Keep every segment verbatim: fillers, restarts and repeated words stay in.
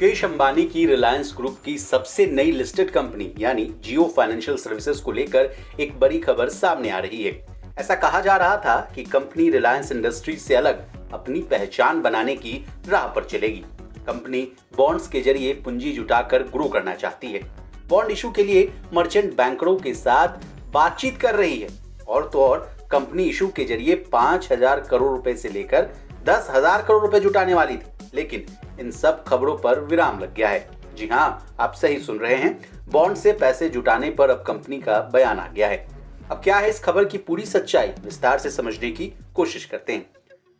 मुकेश अंबानी की रिलायंस ग्रुप की सबसे नई लिस्टेड कंपनी यानी जियो फाइनेंशियल सर्विसेज को लेकर एक बड़ी खबर सामने आ रही है। ऐसा कहा जा रहा था कि कंपनी रिलायंस इंडस्ट्रीज से अलग अपनी पहचान बनाने की राह पर चलेगी। कंपनी बॉन्ड्स के जरिए पूंजी जुटाकर ग्रो करना चाहती है। बॉन्ड इशू के लिए मर्चेंट बैंकरों के साथ बातचीत कर रही है और तो और कंपनी इशू के जरिए पांच हजार करोड़ रुपए से लेकर दस हजार करोड़ रुपए जुटाने वाली थी, लेकिन इन सब खबरों पर विराम लग गया है। जी हाँ, आप सही सुन रहे हैं, बॉन्ड से पैसे जुटाने पर अब कंपनी का बयान आ गया है। अब क्या है इस खबर की पूरी सच्चाई, विस्तार से समझने की कोशिश करते हैं।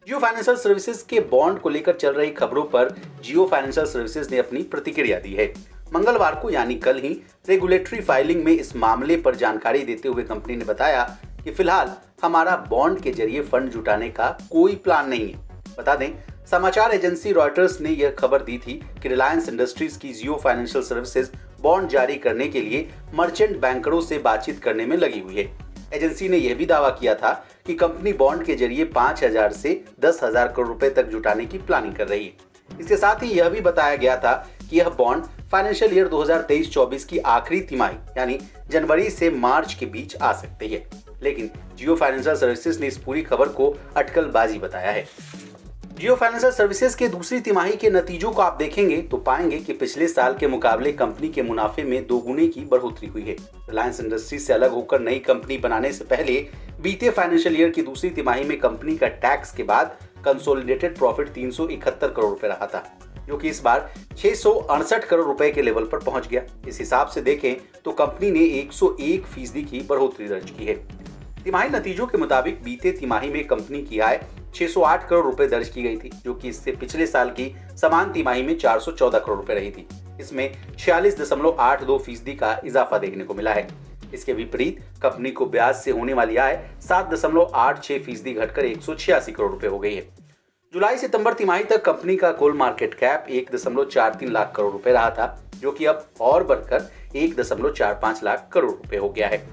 जियो फाइनेंशियल सर्विसेज के बॉन्ड को लेकर चल रही खबरों पर जियो फाइनेंशियल सर्विसेज ने अपनी प्रतिक्रिया दी है। मंगलवार को यानी कल ही रेगुलेटरी फाइलिंग में इस मामले पर जानकारी देते हुए कंपनी ने बताया कि फिलहाल हमारा बॉन्ड के जरिए फंड जुटाने का कोई प्लान नहीं है। बता दें, समाचार एजेंसी रॉयटर्स ने यह खबर दी थी कि रिलायंस इंडस्ट्रीज की जियो फाइनेंशियल सर्विसेज बॉन्ड जारी करने के लिए मर्चेंट बैंकरों से बातचीत करने में लगी हुई है। एजेंसी ने यह भी दावा किया था कि कंपनी बॉन्ड के जरिए पांच हजार से दस हजार करोड़ रुपए तक जुटाने की प्लानिंग कर रही है। इसके साथ ही यह भी बताया गया था कि यह बॉन्ड फाइनेंशियल ईयर दो हजार तेईस चौबीस की आखिरी तिमाही यानी जनवरी से मार्च के बीच आ सकती है, लेकिन जियो फाइनेंशियल सर्विसेज ने इस पूरी खबर को अटकलबाजी बताया है। जियो फाइनेंशियल सर्विसेज के दूसरी तिमाही के नतीजों को आप देखेंगे तो पाएंगे कि पिछले साल के मुकाबले कंपनी के मुनाफे में दोगुने की बढ़ोतरी हुई है। रिलायंस इंडस्ट्रीज से अलग होकर नई कंपनी बनाने से पहले बीते फाइनेंशियल ईयर की दूसरी तिमाही में कंपनी का टैक्स के बाद कंसोलिडेटेड प्रॉफिट तीन सौ इकहत्तर करोड़ रुपए रहा था, जो कि इस बार छह सौ अड़सठ करोड़ रुपए के लेवल पर पहुंच गया। इस हिसाब से देखें तो कंपनी ने एक सौ एक फीसदी की बढ़ोतरी दर्ज की है। तिमाही नतीजों के मुताबिक बीते तिमाही में कंपनी की आय छह सौ आठ करोड़ रुपए दर्ज की गई थी, जो कि इससे पिछले साल की समान तिमाही में चार सौ चौदह करोड़ रुपए रही थी। इसमें छियालीस दशमलव आठ दो फीसदी का इजाफा देखने को मिला है। इसके विपरीत कंपनी को ब्याज से होने वाली आय सात दशमलव आठ छह फीसदी घटकर एक सौ छियासी करोड़ रुपए हो गई है। जुलाई सितंबर तिमाही तक कंपनी का कुल मार्केट कैप एक दशमलव चार तीन लाख करोड़ रुपए रहा था, जो कि अब और बढ़कर एक दशमलव चार पाँच लाख करोड़ रुपए हो गया है।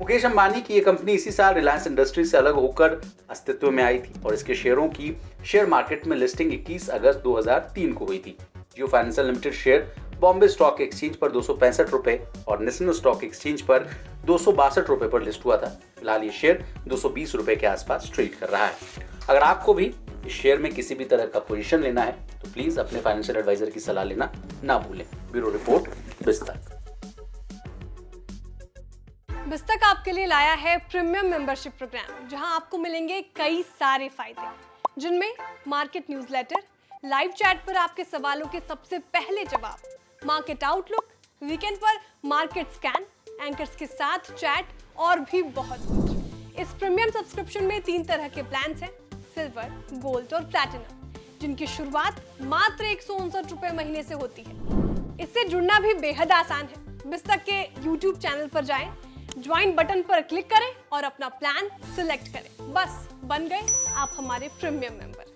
मुकेश अंबानी की ये कंपनी इसी साल रिलायंस इंडस्ट्रीज से अलग होकर अस्तित्व में आई थी और इसके शेयरों की शेयर मार्केट में लिस्टिंग इक्कीस अगस्त दो हजार तीन को हुई थी। Jio financial limited share Bombay stock exchange पर दो सौ पैंसठ रुपए और नेशनल स्टॉक एक्सचेंज पर दो सौ बासठ रुपए पर लिस्ट हुआ था। फिलहाल ये शेयर दो सौ बीस रुपए के आसपास ट्रेड कर रहा है। अगर आपको भी इस शेयर में किसी भी तरह का पोजीशन लेना है तो प्लीज अपने फाइनेंशियल एडवाइजर की सलाह लेना ना भूलें। ब्यूरो रिपोर्ट, बिज़ तक। बिज़ तक आपके लिए लाया है प्रीमियम मेंबरशिप प्रोग्राम, जहां आपको मिलेंगे कई सारे फायदे, जिनमें मार्केट न्यूज़लेटर, लाइव चैट पर आपके सवालों के सबसे पहले जवाब, मार्केट आउटलुक, वीकेंड पर मार्केट स्कैन, एंकर्स के साथ चैट और भी बहुत कुछ। इस प्रीमियम सब्सक्रिप्शन में तीन तरह के प्लान है, सिल्वर, गोल्ड और प्लैटिनम, जिनकी शुरुआत मात्र एक सौ उनसठ रुपए महीने से होती है। इससे जुड़ना भी बेहद आसान है। बिज़ तक के यूट्यूब चैनल पर जाएं, ज्वाइन बटन पर क्लिक करें और अपना प्लान सिलेक्ट करें। बस, बन गए आप हमारे प्रीमियम मेंबर।